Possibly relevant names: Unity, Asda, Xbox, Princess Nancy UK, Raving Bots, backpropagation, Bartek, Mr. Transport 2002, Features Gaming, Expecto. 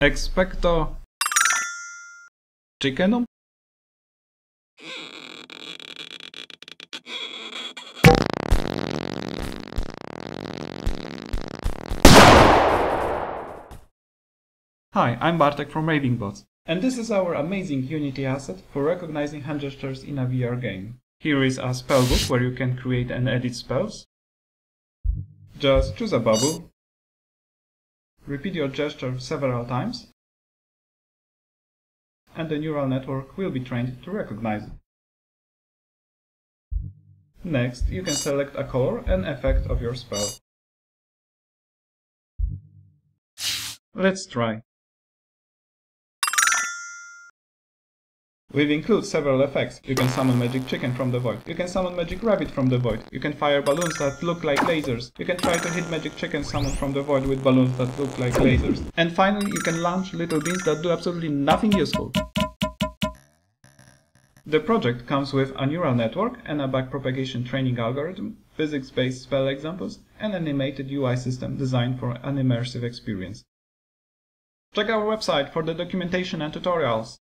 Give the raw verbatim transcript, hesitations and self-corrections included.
Expecto chickenum? Hi, I'm Bartek from Raving Bots, and this is our amazing Unity asset for recognizing hand gestures in a V R game. Here is a spellbook where you can create and edit spells. Just choose a bubble. Repeat your gesture several times, and the neural network will be trained to recognize it. Next, you can select a color and effect of your spell. Let's try. We've included several effects. You can summon magic chicken from the void. You can summon magic rabbit from the void. You can fire balloons that look like lasers. You can try to hit magic chicken summoned from the void with balloons that look like lasers. And finally, you can launch little beans that do absolutely nothing useful. The project comes with a neural network and a backpropagation training algorithm, physics-based spell examples, and an animated U I system designed for an immersive experience. Check our website for the documentation and tutorials.